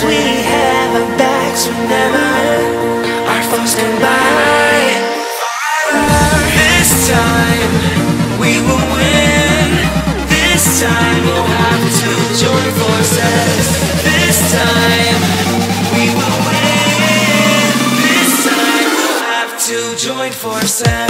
plans we have, our backs will never, our thoughts combine forever. This time we will win. This time we'll have to join forces. This time we will win. This time we'll have to join forces.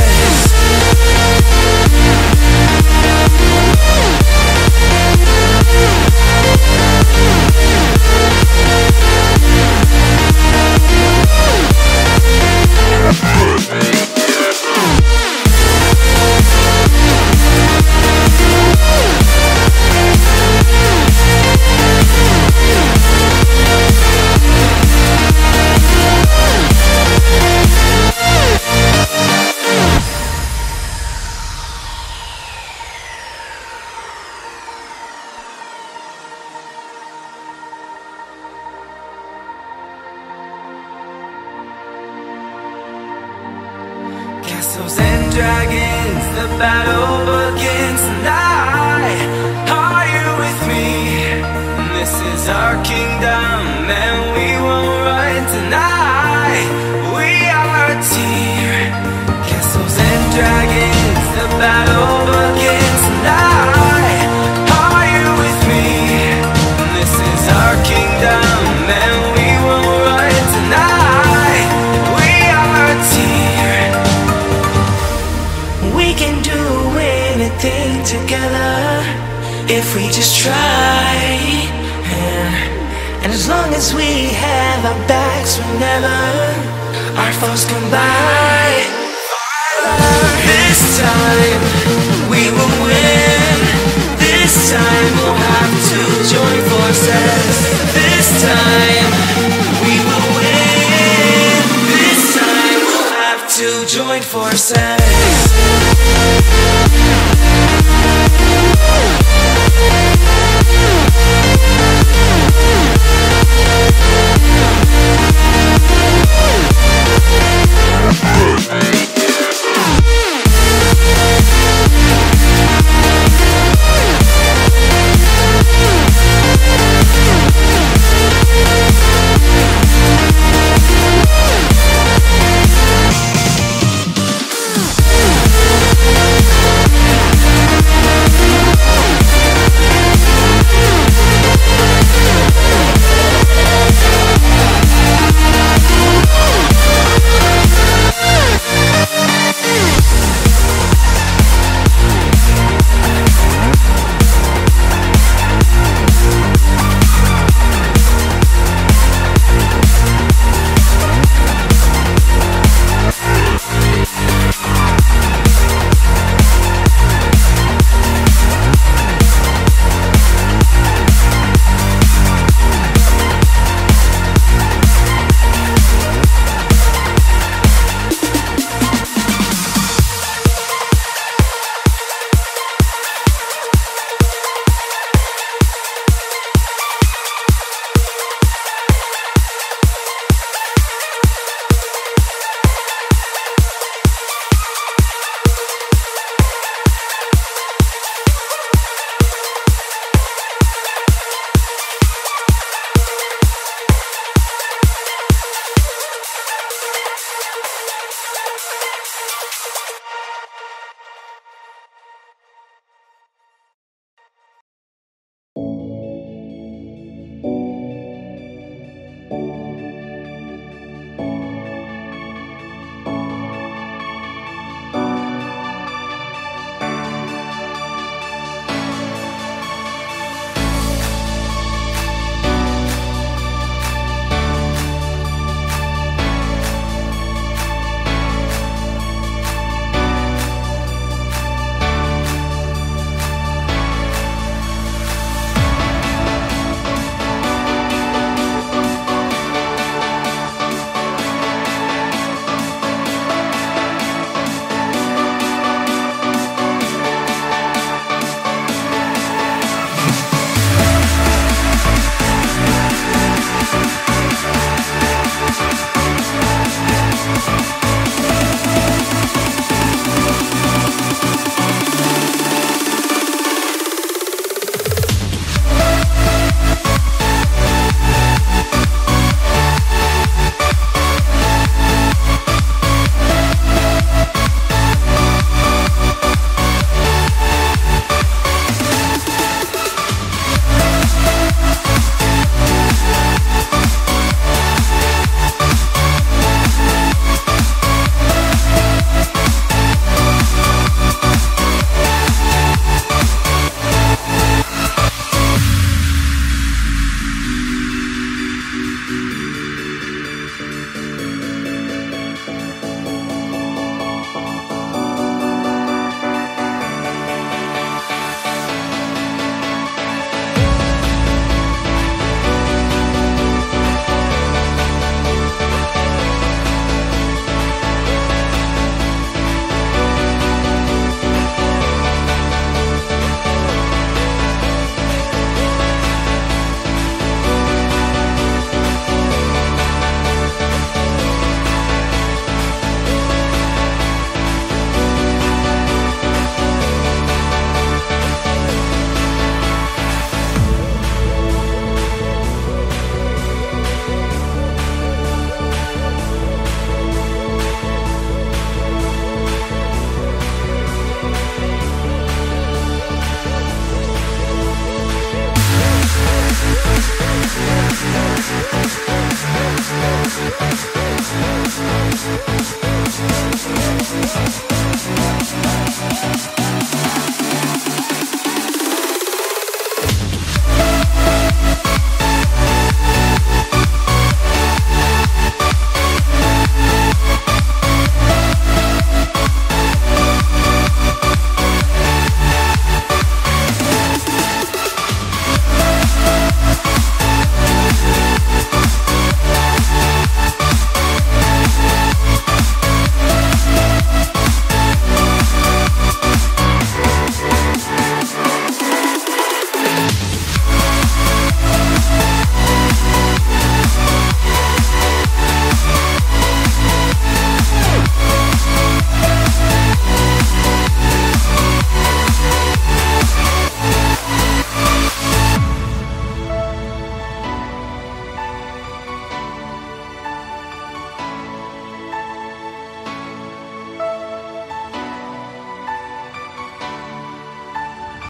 Castles and dragons, the battle begins, and are you with me? This is our kingdom, and we won't run tonight. We are a team. Castles and dragons, the battle begins, and are you with me? This is our kingdom, and we won't run tonight. Thing together if we just try, yeah. And as long as we have our backs, we'll never, our thoughts combine forever. This time we will win. This time we'll have to join forces. This time we will win. This time we'll have to join forces.